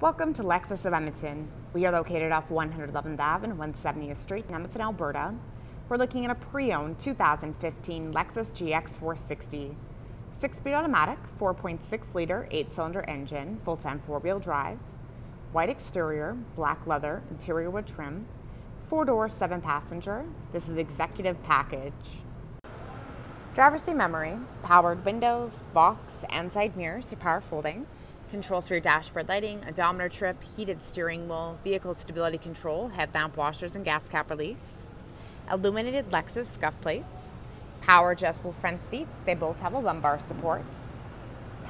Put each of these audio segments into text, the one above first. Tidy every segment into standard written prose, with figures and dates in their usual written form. Welcome to Lexus of Edmonton. We are located off 111th Ave and 170th Street in Edmonton, Alberta. We're looking at a pre-owned 2015 Lexus GX460. 6-speed automatic, 4.6-liter, 8-cylinder engine, full-time 4-wheel drive, white exterior, black leather, interior wood trim, 4-door, 7-passenger. This is executive package. Driver's seat memory, powered windows, locks, and side mirrors to power folding. Controls for your dashboard lighting, odometer trip, heated steering wheel, vehicle stability control, headlamp washers and gas cap release, illuminated Lexus scuff plates, power adjustable front seats, they both have a lumbar support,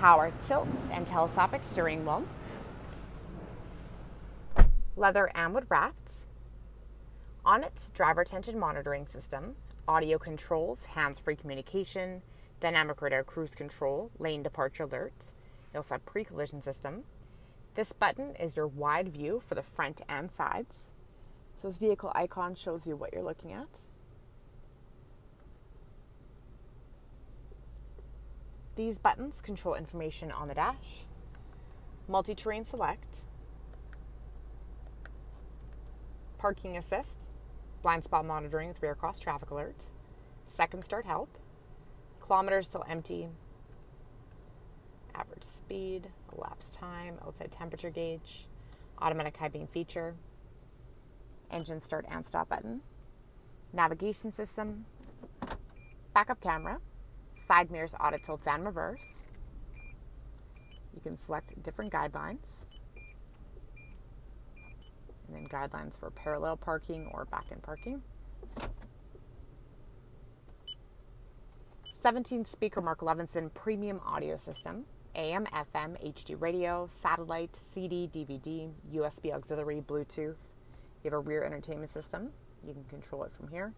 power tilts and telescopic steering wheel, leather and wood wrapped, on its driver attention monitoring system, audio controls, hands-free communication, dynamic radar cruise control, lane departure alert. You also have pre-collision system. This button is your wide view for the front and sides. So this vehicle icon shows you what you're looking at. These buttons control information on the dash. Multi-terrain select. Parking assist. Blind spot monitoring with rear cross traffic alert. Second start help. Kilometers still empty. Average speed, elapsed time, outside temperature gauge, automatic high beam feature, engine start and stop button, navigation system, backup camera, side mirrors, auto tilts and reverse. You can select different guidelines, and then guidelines for parallel parking or back-end parking. 17-speaker Mark Levinson premium audio system, AM, FM, HD radio, satellite, CD, DVD, USB auxiliary, Bluetooth. You have a rear entertainment system. You can control it from here.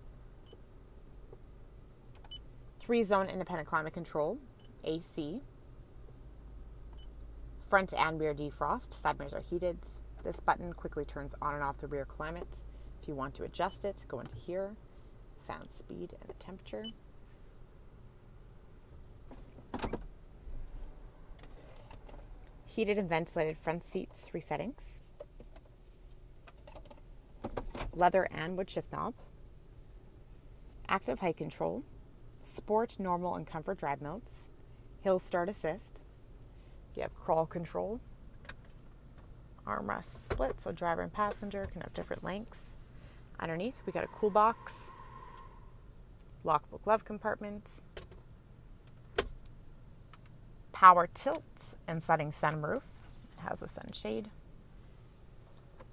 3-zone independent climate control, AC. Front and rear defrost, side mirrors are heated. This button quickly turns on and off the rear climate. If you want to adjust it, go into here, found speed and the temperature. Heated and ventilated front seats, 3 settings. Leather and wood shift knob. Active height control. Sport, normal, and comfort drive modes. Hill start assist. You have crawl control. Armrest split, so driver and passenger can have different lengths. Underneath, we got a cool box. Lockable glove compartment. Power tilts and setting sunroof. It has a sunshade.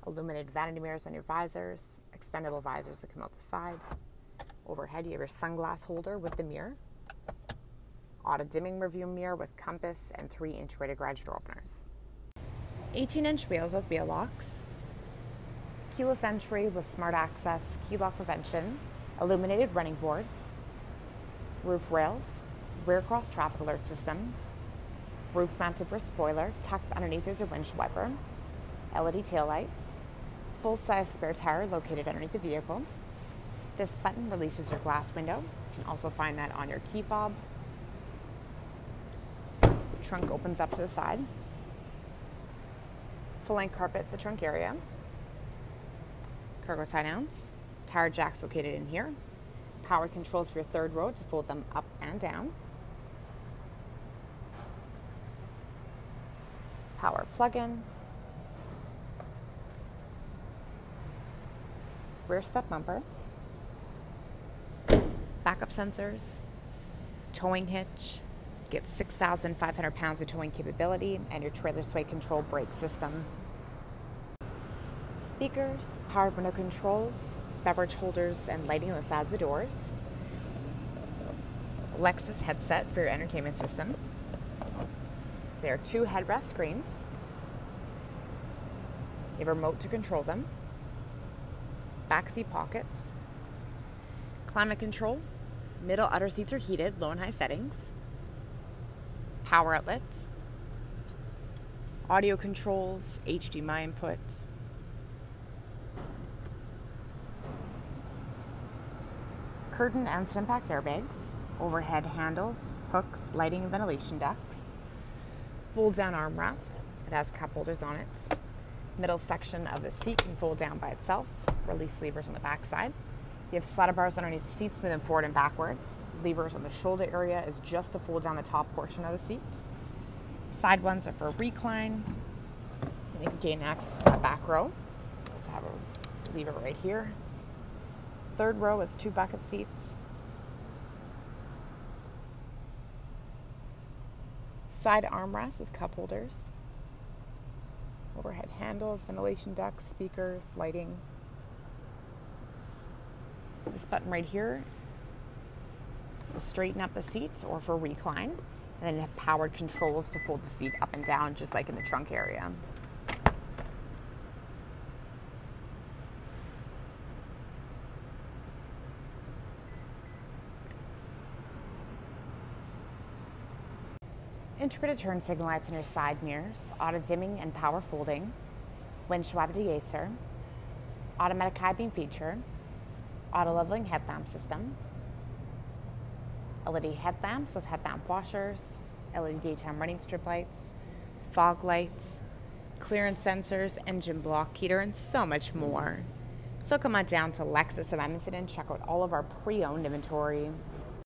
Illuminated vanity mirrors on your visors. Extendable visors that come out the side. Overhead, you have your sunglass holder with the mirror. Auto dimming rearview mirror with compass and 3 integrated garage door openers. 18-inch wheels with wheel locks. Keyless entry with smart access, key lock prevention, illuminated running boards, roof rails, rear cross traffic alert system. Roof-mounted rear spoiler, tucked underneath is your windshield wiper, LED taillights, full-size spare tire located underneath the vehicle. This button releases your glass window. You can also find that on your key fob. Trunk opens up to the side. Full-length carpet for the trunk area. Cargo tie downs. Tire jacks located in here. Power controls for your third row to fold them up and down. Power plug-in, rear step bumper, backup sensors, towing hitch, get 6,500 pounds of towing capability, and your trailer sway control brake system. Speakers, power window controls, beverage holders, and lighting on the sides of doors. Lexus headset for your entertainment system. There are 2 headrest screens. You have a remote to control them. Backseat pockets. Climate control. Middle outer seats are heated, low and high settings. Power outlets. Audio controls, HDMI inputs. Curtain and stem impact airbags. Overhead handles, hooks, lighting and ventilation ducts. Fold down armrest. It has cup holders on it. middle section of the seat can fold down by itself, release levers on the back side. You have slider bars underneath the seats, moving forward and backwards. Levers on the shoulder area is just to fold down the top portion of the seats. Side ones are for recline. And you can gain access to that back row. You also have a lever right here. Third row is two bucket seats. Side armrests with cup holders. Overhead handles, ventilation ducts, speakers, lighting. This button right here is to straighten up the seat or for recline, and then you have powered controls to fold the seat up and down, just like in the trunk area. Integrated turn signal lights on your side mirrors, auto dimming and power folding, windshield wiper degaussor, automatic high beam feature, auto leveling headlamp system, LED headlamps with headlamp washers, LED daytime running strip lights, fog lights, clearance sensors, engine block heater, and so much more. So come on down to Lexus of Edmonton and check out all of our pre-owned inventory.